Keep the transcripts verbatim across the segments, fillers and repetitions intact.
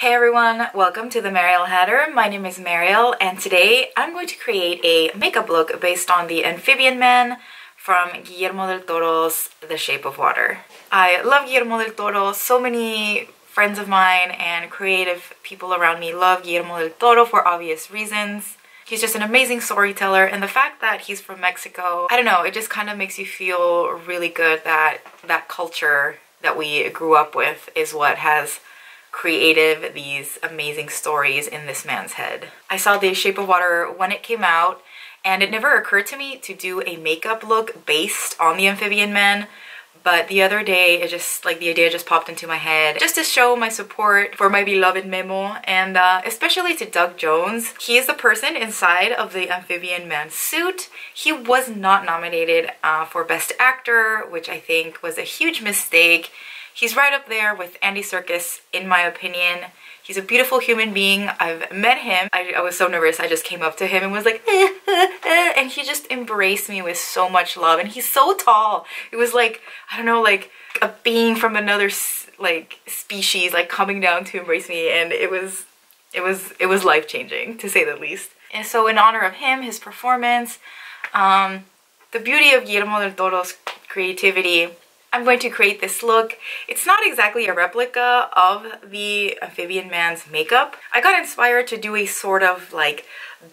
Hey everyone, welcome to the Mariel Hatter. My name is Mariel and today I'm going to create a makeup look based on the Amphibian Man from Guillermo del Toro's The Shape of Water. I love Guillermo del Toro. So many friends of mine and creative people around me love Guillermo del Toro for obvious reasons. He's just an amazing storyteller, and the fact that he's from Mexico, I don't know, it just kind of makes you feel really good that that culture that we grew up with is what has created these amazing stories in this man's head. I saw The Shape of Water when it came out, and it never occurred to me to do a makeup look based on the Amphibian Man, but the other day it just, like, the idea just popped into my head just to show my support for my beloved Memo, and uh, especially to Doug Jones. He is the person inside of the Amphibian Man suit. He was not nominated uh, for Best Actor, which I think was a huge mistake. He's right up there with Andy Serkis, in my opinion. He's a beautiful human being. I've met him. I, I was so nervous. I just came up to him and was like, eh, eh, eh, and he just embraced me with so much love. And he's so tall. It was like, I don't know, like a being from another like species, like coming down to embrace me. And it was, it was, it was life-changing, to say the least. And so, in honor of him, his performance, um, the beauty of Guillermo del Toro's creativity, I'm going to create this look. It's not exactly a replica of the Amphibian Man's makeup. I got inspired to do a sort of like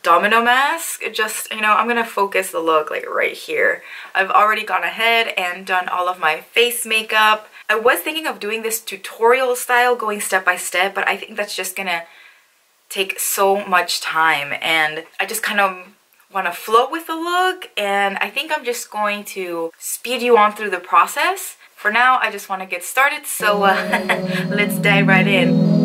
domino mask. Just, you know, I'm gonna focus the look like right here. I've already gone ahead and done all of my face makeup. I was thinking of doing this tutorial style, going step by step, but I think that's just gonna take so much time, and I just kind of want to flow with the look, and I think I'm just going to speed you on through the process. For now, I just want to get started, so uh, let's dive right in.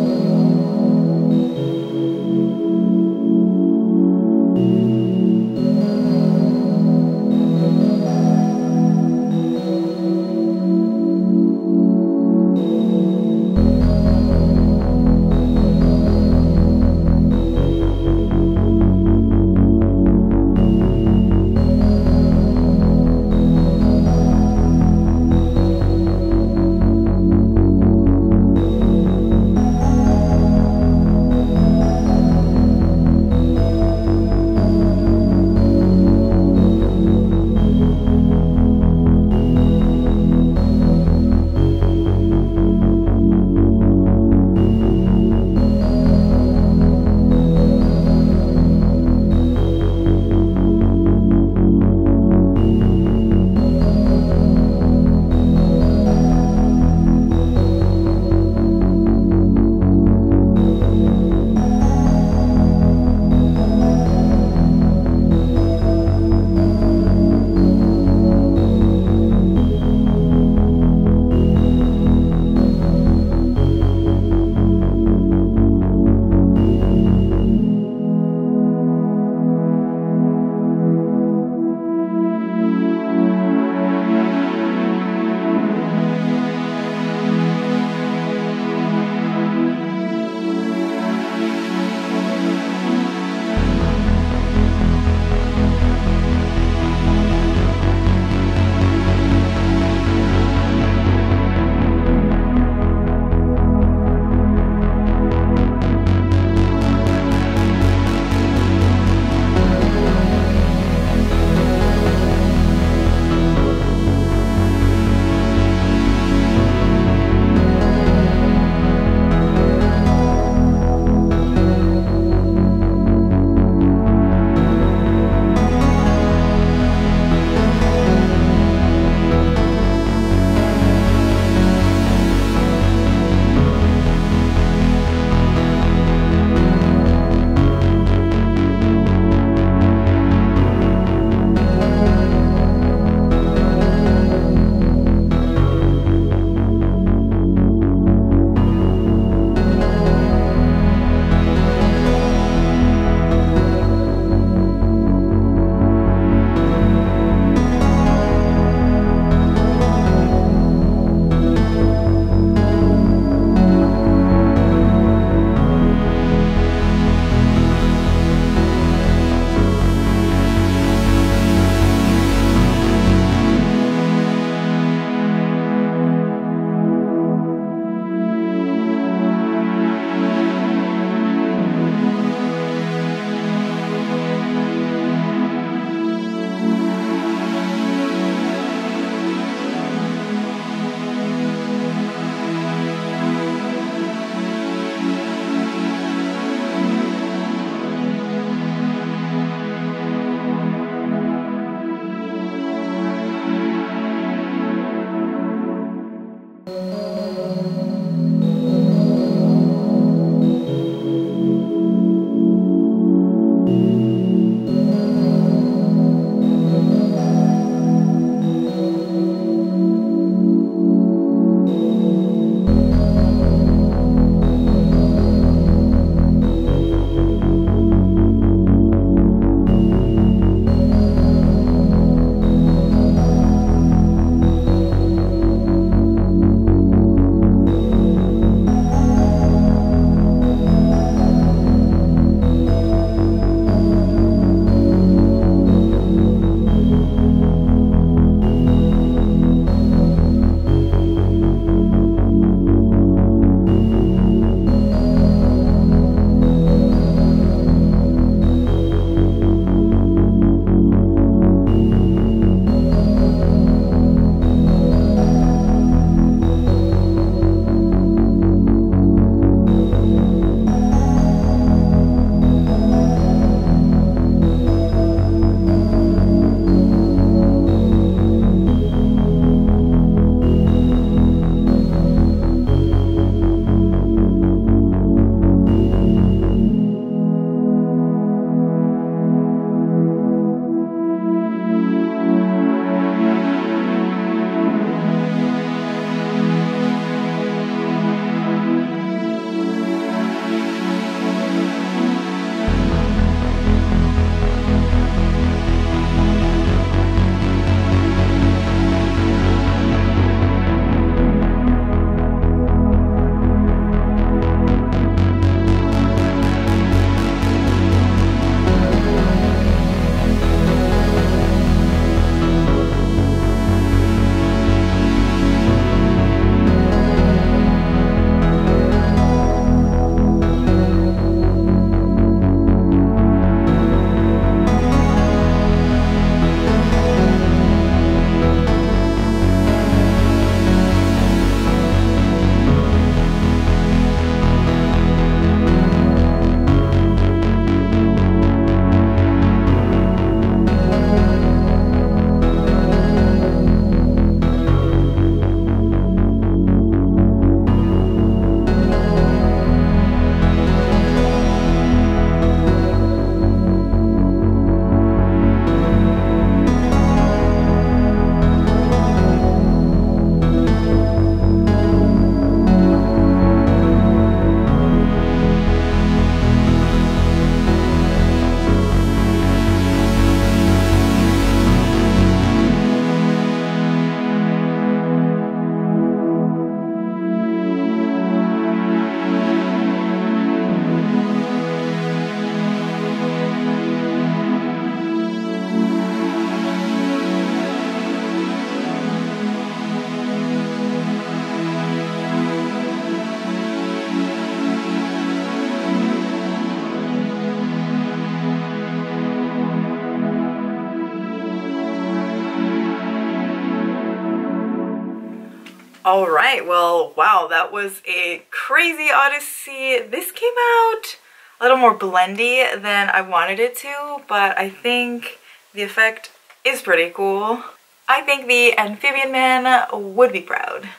All right, well, wow, that was a crazy odyssey. This came out a little more blendy than I wanted it to, but I think the effect is pretty cool. I think the Amphibian Man would be proud.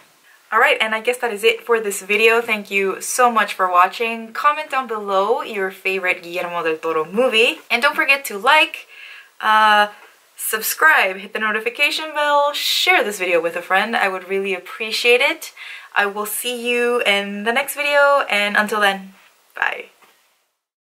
Alright, and I guess that is it for this video. Thank you so much for watching. Comment down below your favorite Guillermo del Toro movie. And don't forget to like, uh, subscribe, hit the notification bell, share this video with a friend. I would really appreciate it. I will see you in the next video, and until then, bye.